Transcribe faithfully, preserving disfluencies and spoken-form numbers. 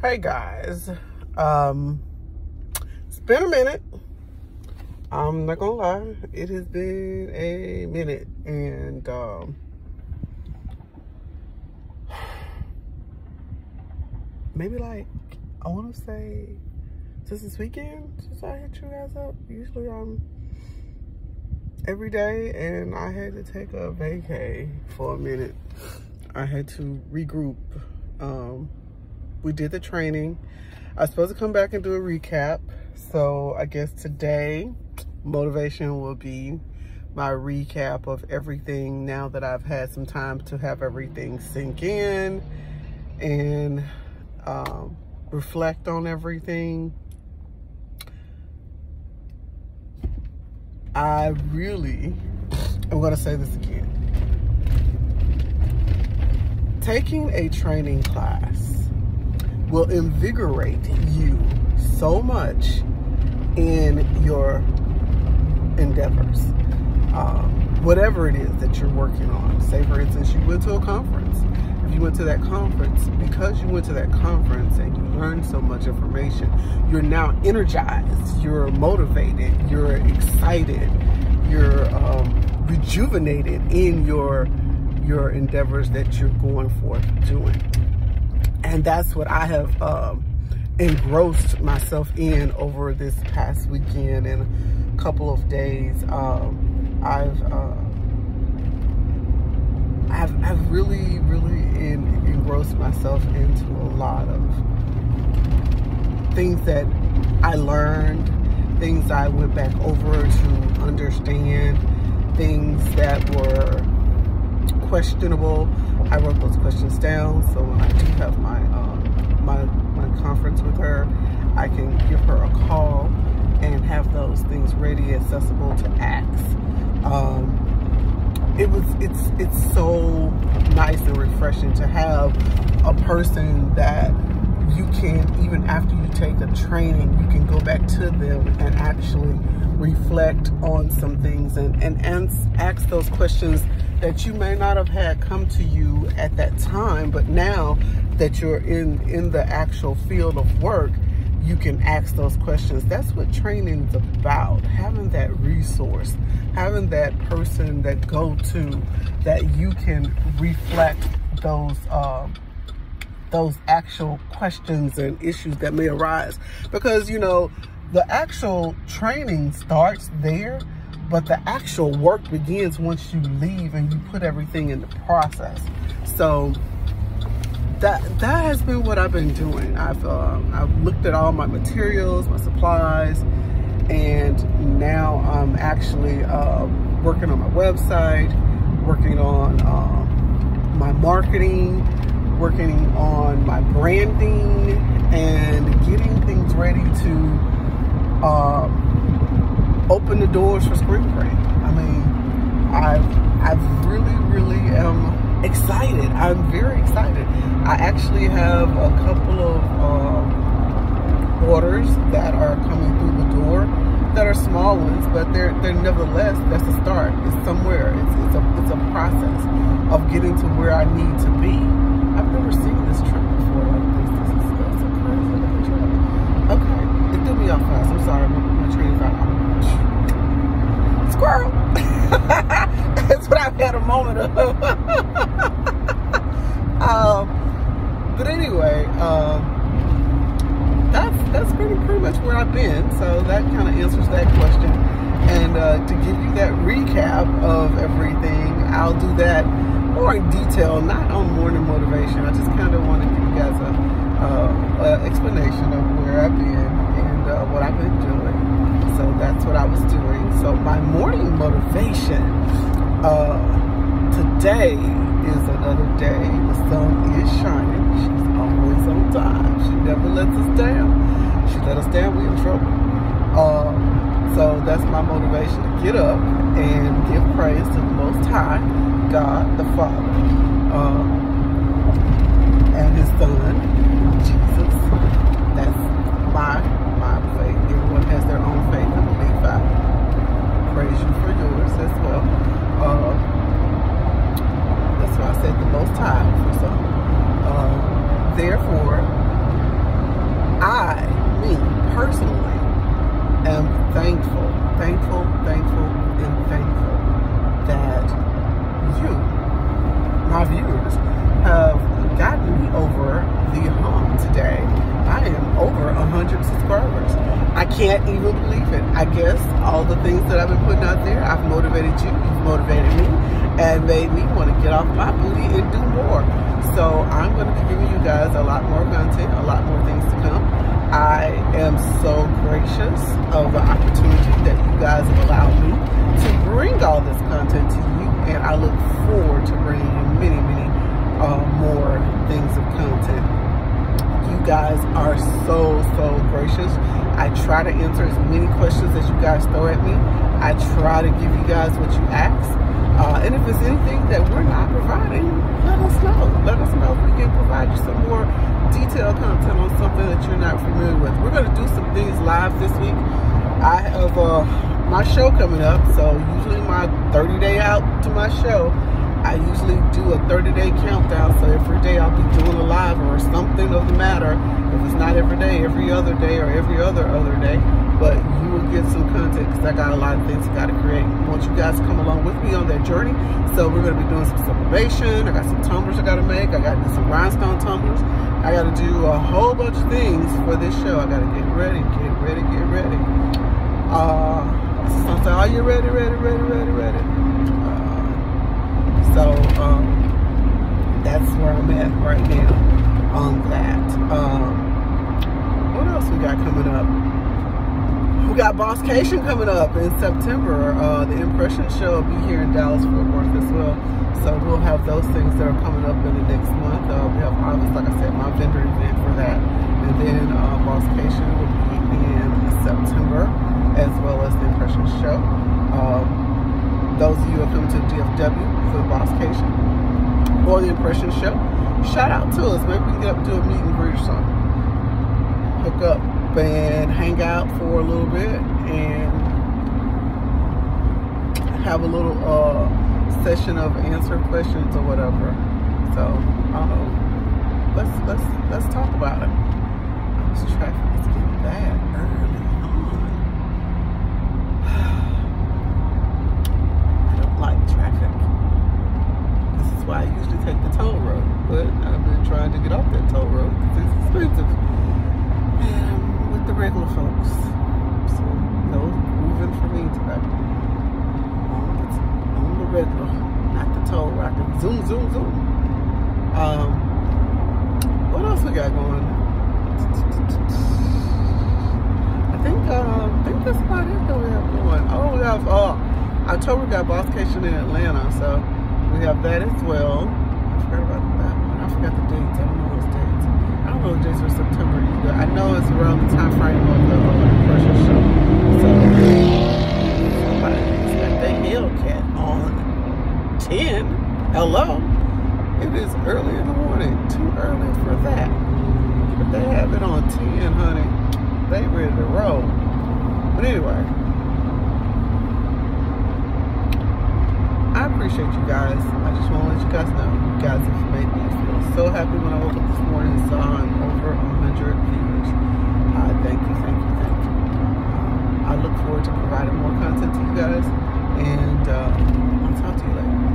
Hey guys, um, it's been a minute. I'm not gonna lie, it has been a minute, and um, maybe like I want to say since this weekend since I hit you guys up. Usually I'm every day, and I had to take a vacay for a minute. I had to regroup. Um, We did the training. I was supposed to come back and do a recap. So I guess today, motivation will be my recap of everything now that I've had some time to have everything sink in and um, reflect on everything. I really, I'm gonna say this again. Taking a training class will invigorate you so much in your endeavors. Um, whatever it is that you're working on. Say for instance, you went to a conference. If you went to that conference, because you went to that conference and you learned so much information, you're now energized, you're motivated, you're excited, you're um, rejuvenated in your, your endeavors that you're going forth doing. And that's what I have um, engrossed myself in over this past weekend and a couple of days. Um, I've, uh, I've I've really, really in, engrossed myself into a lot of things that I learned, things I went back over to understand, things that were questionable. I wrote those questions down, so when I do have my um, my my conference with her, I can give her a call and have those things ready, accessible to ask. Um, it was it's it's so nice and refreshing to have a person that you can, even after you take a training, you can go back to them and actually reflect on some things and, and ask those questions that you may not have had come to you at that time, but now that you're in, in the actual field of work, you can ask those questions. That's what training's about, having that resource, having that person, that go-to, that you can reflect those um, those actual questions and issues that may arise. Because, you know, the actual training starts there, but the actual work begins once you leave and you put everything in the process. So that that has been what I've been doing. I've um, I've looked at all my materials, my supplies, and now I'm actually uh, working on my website, working on um, my marketing, working on my branding, and getting things ready to uh, open the doors for spring break. I mean, I I really, really am excited. I'm very excited. I actually have a couple of um, orders that are coming through the door that are small ones, but they're they're nevertheless, that's a start. It's somewhere. It's it's a it's a process of getting to where I need to be. I've never seen this trip before like this. This is that's a crazy trip. Okay, it threw me off fast. I'm sorry. My train got off. Squirrel. That's what I've had a moment of. um, but anyway, um, that's that's pretty pretty much where I've been. So that kind of answers that question. And uh, to give you that recap of everything, I'll do that more in detail, not on morning motivation. I just kind of want to give you guys a, uh, a explanation of where I've been and uh, what I've been doing. So that's what I was doing. So my morning motivation uh, today is another day. The sun is shining. She's always on time. She never lets us down. She let us down, we're in trouble. Uh, so that's my motivation to get up and give praise to the Most High, God the Father, uh, and His Son, Jesus. That's my faith. Everyone has their own faith. I believe I praise you for yours as well. Uh, that's why I said the Most High for some. Uh, therefore, personally am thankful, thankful, thankful, and thankful that you, my viewers, have gotten me over the hump today. I am over one hundred subscribers. I can't even believe it. I guess all the things that I've been putting out there, I've motivated you, you've motivated me, and made me want to get off my booty and do more. So I'm going to be giving you guys a lot more content, a lot more things to come. I am so gracious of the opportunity that you guys have allowed me to bring all this content to you, and I look forward to bringing you many, many uh, more things of content. You guys are so, so gracious. I try to answer as many questions as you guys throw at me. I try to give you guys what you ask. Uh, and if there's anything that we're not providing, let us know. Let us know if we can provide you some more detailed content on something that you're not familiar with. We're going to do some things live this week. I have uh, my show coming up, so usually my thirty day out to my show, I usually do a thirty day countdown, so every day I'll be doing a live or something of the matter. If it's not every day, every other day, or every other other day, but you will get some content because I got a lot of things I got to create. I want you guys to come along with me on that journey. So we're going to be doing some sublimation. I got some tumblers I got to make. I got to do some rhinestone tumblers. I got to do a whole bunch of things for this show. I got to get ready, get ready, get ready. Uh, so I'm saying, are you ready, ready, ready, ready, ready? Uh, so um, that's where I'm at right now on that. Um, what else we got coming up? We got Bosscation coming up in September. Uh, the Impression Show will be here in Dallas, Fort Worth as well. So we'll have those things that are coming up in the next month. Uh, we have August, like I said, my vendor event for that. And then uh, Bosscation will be in September, as well as the Impression Show. Um, those of you who are coming to the D F W for the Bosscation or the Impression Show, shout out to us. Maybe we can get up to a meet and greet or something. Hook up and hang out for a little bit and have a little uh, session of answer questions or whatever. So um, let's let's let's talk about it. This traffic is getting bad early on. I don't like traffic. This is why I usually take the toll road, but I've been trying to get off that toll road because it's expensive. The regular folks, so no moving for me today. On the regular, not the toll where I can zoom, zoom, zoom. Um, what else we got going? I think, uh, I think that's about it that we have going. Oh, we have, oh, October we got Bosscation in Atlanta, so we have that as well. I forgot about that one. I forgot the dates. I don't know those dates. I don't know the dates for September either. I know it's around the time frame of the Impression Show. So, somebody expect a Hellcat on ten. Hello? It is early in the morning. Too early for that. But they have it on ten, honey. They ready to roll. But anyway, I appreciate you guys. I just want to let you guys know you guys have made me feel so happy when I woke up this morning and saw I'm over one hundred viewers. Uh, thank you, thank you, thank you. Um, I look forward to providing more content to you guys, and uh, I'll talk to you later.